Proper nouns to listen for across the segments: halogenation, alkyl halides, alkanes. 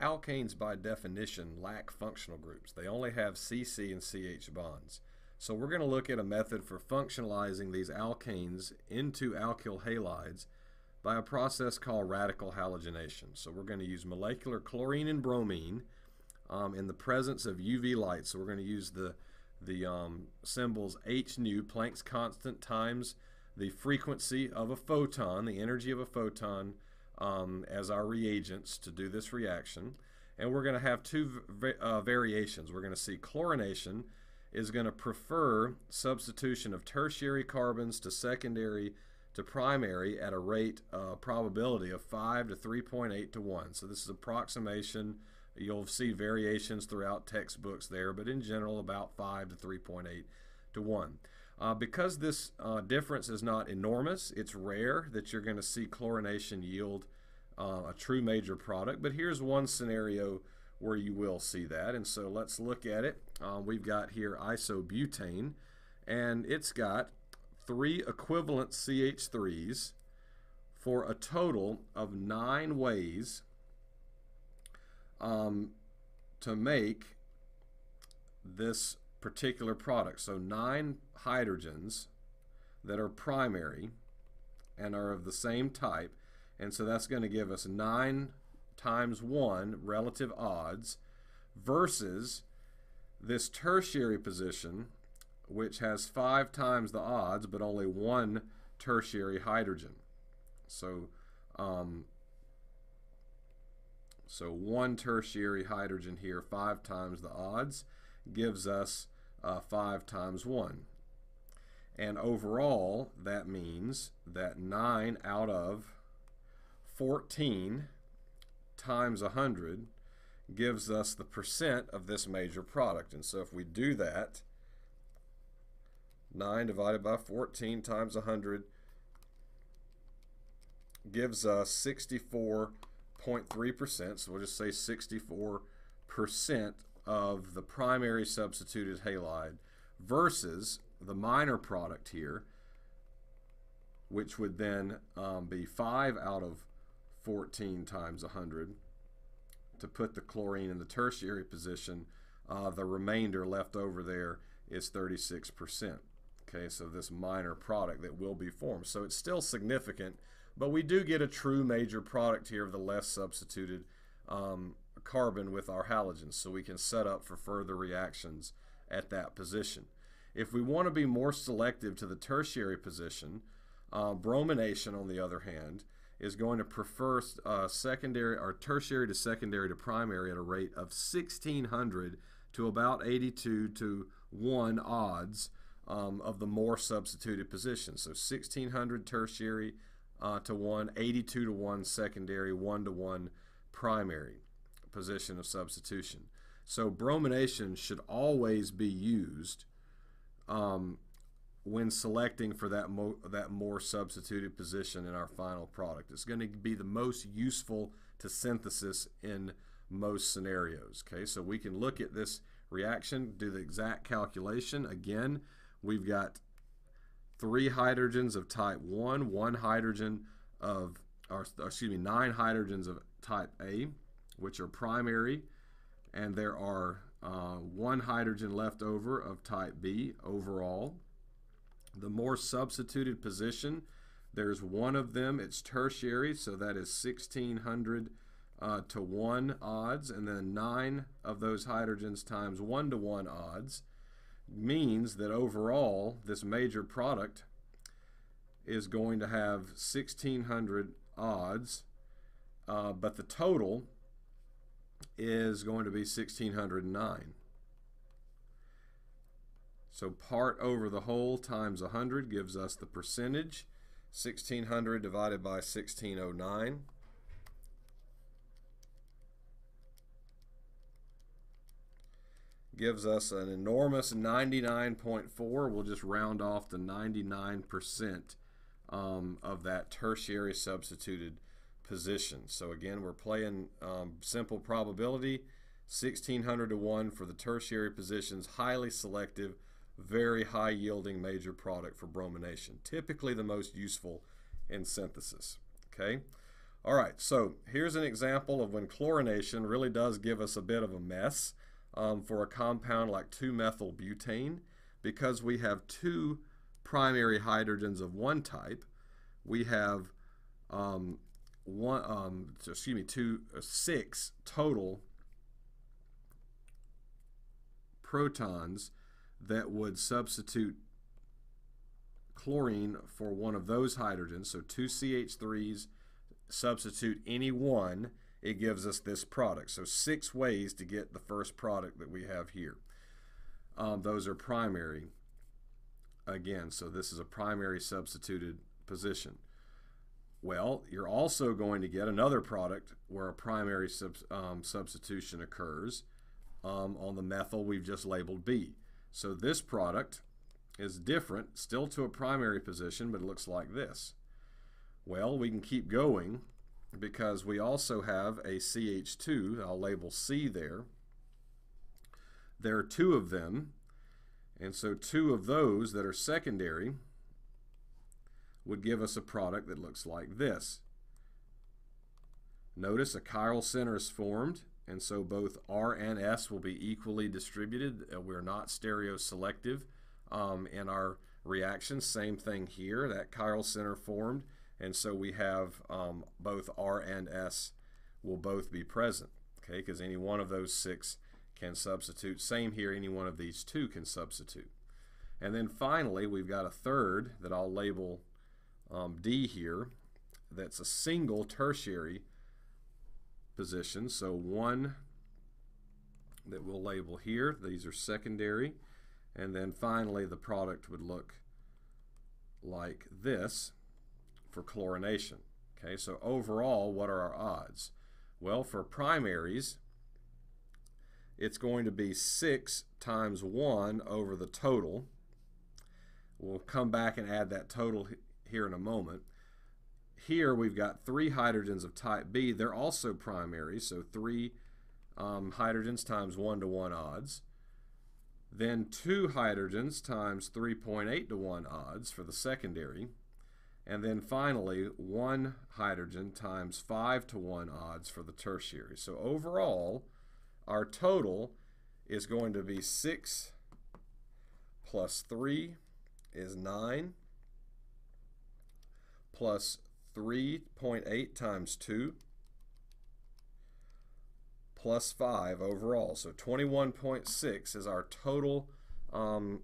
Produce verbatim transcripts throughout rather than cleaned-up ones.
Alkanes by definition lack functional groups. They only have C C and C H bonds. So we're going to look at a method for functionalizing these alkanes into alkyl halides by a process called radical halogenation. So we're going to use molecular chlorine and bromine um, in the presence of U V light. So we're going to use the, the um, symbols H nu, Planck's constant, times the frequency of a photon, the energy of a photon, um, as our reagents to do this reaction. And we're going to have two uh, variations. We're going to see chlorination is going to prefer substitution of tertiary carbons to secondary to primary at a rate uh, probability of five to three point eight to one. So this is approximation. You'll see variations throughout textbooks there, but in general about five to three point eight to one. Uh, because this uh, difference is not enormous, it's rare that you're going to see chlorination yield uh, a true major product, but here's one scenario where you will see that. And so let's look at it. Uh, we've got here isobutane, and it's got three equivalent C H threes for a total of nine ways um, to make this particular product. So nine hydrogens that are primary and are of the same type, and so that's going to give us nine times one relative odds versus this tertiary position, which has five times the odds but only one tertiary hydrogen. So um, so one tertiary hydrogen here, five times the odds, gives us uh, five times one. And overall that means that nine out of fourteen times one hundred gives us the percent of this major product. And so if we do that, nine divided by fourteen times one hundred gives us sixty-four point three percent. So we'll just say sixty-four percent of the primary substituted halide versus the minor product here, which would then um, be five out of fourteen times one hundred to put the chlorine in the tertiary position. Uh, the remainder left over there is thirty-six percent. Okay, so this minor product that will be formed. So it's still significant, but we do get a true major product here of the less substituted um, carbon with our halogens, so we can set up for further reactions at that position. If we want to be more selective to the tertiary position, uh, bromination, on the other hand, is going to prefer uh, secondary or tertiary to secondary to primary at a rate of sixteen hundred to about eighty-two to one odds um, of the more substituted position. So sixteen hundred tertiary uh, to one, eighty-two to one secondary, one to one primary position of substitution. So bromination should always be used um, when selecting for that, mo that more substituted position in our final product. It's going to be the most useful to synthesis in most scenarios. Okay, so we can look at this reaction, do the exact calculation. Again, we've got three hydrogens of type one, one hydrogen of, or, or excuse me, nine hydrogens of type A, which are primary, and there are uh, one hydrogen left over of type B overall. The more substituted position, there's one of them, it's tertiary, so that is sixteen hundred uh, to one odds, and then nine of those hydrogens times one to one odds means that overall this major product is going to have sixteen hundred odds, uh, but the total is going to be sixteen hundred nine. So part over the whole times one hundred gives us the percentage, sixteen hundred divided by sixteen oh nine. Gives us an enormous ninety-nine point four. We'll just round off to ninety-nine percent um, of that tertiary substituted position. So again, we're playing um, simple probability, sixteen hundred to one for the tertiary positions, highly selective, very high yielding major product for bromination, typically the most useful in synthesis. Okay, All right, so here's an example of when chlorination really does give us a bit of a mess um, for a compound like two methyl butane, because we have two primary hydrogens of one type. We have um, one, um, excuse me, two, uh, six total protons that would substitute chlorine for one of those hydrogens. So two C H threes. Substitute any one, it gives us this product. So six ways to get the first product that we have here. Um, those are primary. Again, so this is a primary substituted position. Well, you're also going to get another product where a primary sub, um, substitution occurs um, on the methyl we've just labeled B. So this product is different, still to a primary position, but it looks like this. Well, we can keep going because we also have a C H two, I'll label C there. There are two of them, and so two of those that are secondary would give us a product that looks like this. Notice a chiral center is formed, and so both R and S will be equally distributed. We're not stereoselective um, in our reactions. Same thing here, that chiral center formed. And so we have um, both R and S will both be present, okay? Because any one of those six can substitute. Same here, any one of these two can substitute. And then finally, we've got a third that I'll label um, D here. That's a single tertiary position. So one that we'll label here. These are secondary. And then finally, the product would look like this. For chlorination. Okay, so overall, what are our odds? Well, for primaries, it's going to be six times one over the total. We'll come back and add that total here in a moment. Here we've got three hydrogens of type B. They're also primary, so three um, hydrogens times one to one odds. Then two hydrogens times three point eight to one odds for the secondary. And then finally, one hydrogen times five to one odds for the tertiary. So overall, our total is going to be six plus three is nine, plus three point eight times two, plus five overall. So twenty-one point six is our total um,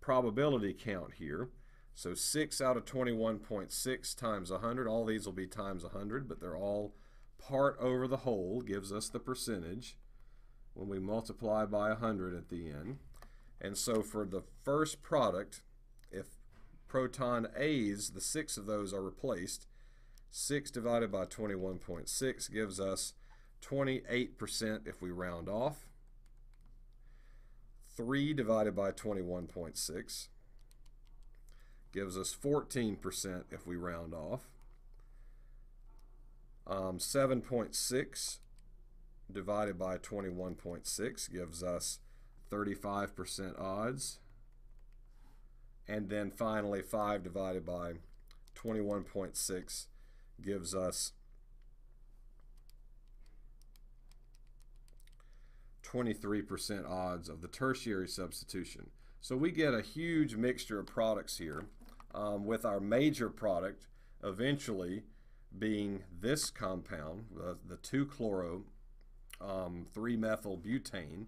probability count here. So six out of twenty-one point six times one hundred, all these will be times one hundred, but they're all part over the whole, gives us the percentage when we multiply by one hundred at the end. And so for the first product, if proton A's, the six of those are replaced, six divided by twenty-one point six gives us twenty-eight percent if we round off, three divided by twenty-one point six. Gives us fourteen percent if we round off. Um, seven point six divided by twenty-one point six gives us thirty-five percent odds. And then finally, five divided by twenty-one point six gives us twenty-three percent odds of the tertiary substitution. So we get a huge mixture of products here. Um, with our major product eventually being this compound, uh, the two chloro, um, three methyl butane.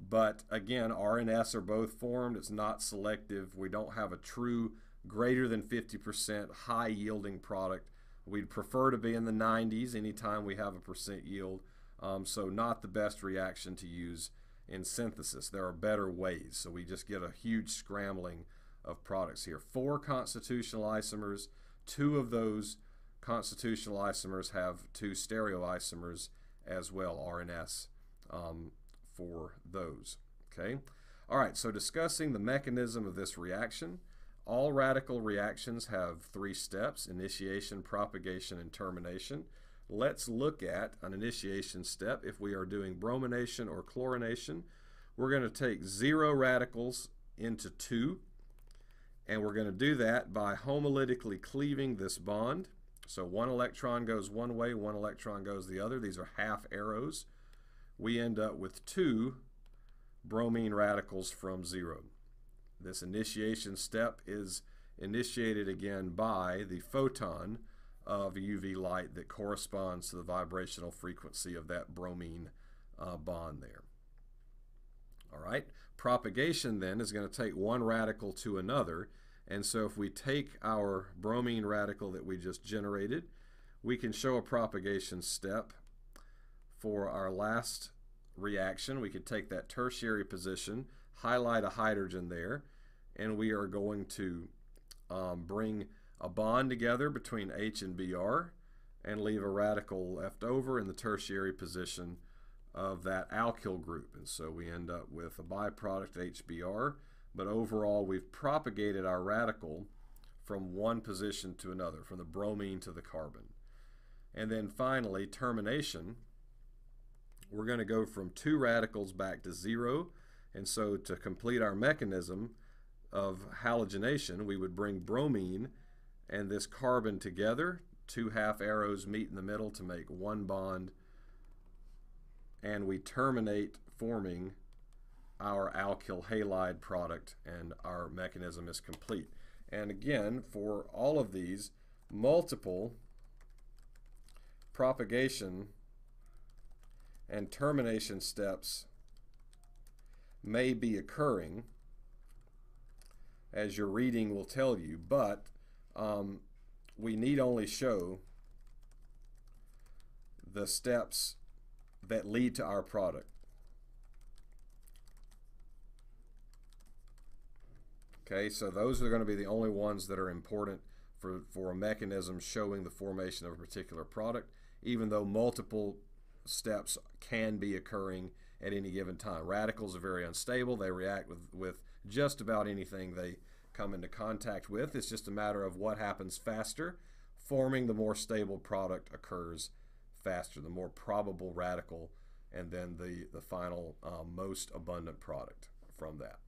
But again, R and S are both formed. It's not selective. We don't have a true greater than fifty percent high yielding product. We'd prefer to be in the nineties anytime we have a percent yield. Um, so not the best reaction to use in synthesis. There are better ways. So we just get a huge scrambling of products here. Four constitutional isomers. Two of those constitutional isomers have two stereoisomers as well, R and S, um, for those. Okay. All right, so discussing the mechanism of this reaction. All radical reactions have three steps: initiation, propagation, and termination. Let's look at an initiation step. If we are doing bromination or chlorination, we're going to take zero radicals into two. And we're going to do that by homolytically cleaving this bond. So one electron goes one way, one electron goes the other. These are half arrows. We end up with two bromine radicals from zero. This initiation step is initiated again by the photon of U V light that corresponds to the vibrational frequency of that bromine uh, bond there. All right, propagation then is going to take one radical to another, and so if we take our bromine radical that we just generated, we can show a propagation step for our last reaction. We could take that tertiary position, highlight a hydrogen there, and we are going to um, bring a bond together between H and B R and leave a radical left over in the tertiary position of that alkyl group. And so we end up with a byproduct H B R, but overall we've propagated our radical from one position to another, from the bromine to the carbon. And then finally, termination. We're going to go from two radicals back to zero, and so to complete our mechanism of halogenation, we would bring bromine and this carbon together. Two half arrows meet in the middle to make one bond, and we terminate forming our alkyl halide product, and our mechanism is complete. And again, for all of these, multiple propagation and termination steps may be occurring, as your reading will tell you, but um, we need only show the steps that lead to our product. Okay, so those are going to be the only ones that are important for, for a mechanism showing the formation of a particular product, even though multiple steps can be occurring at any given time. Radicals are very unstable. They react with, with just about anything they come into contact with. It's just a matter of what happens faster. Forming the more stable product occurs faster, the more probable radical, and then the, the final uh, most abundant product from that.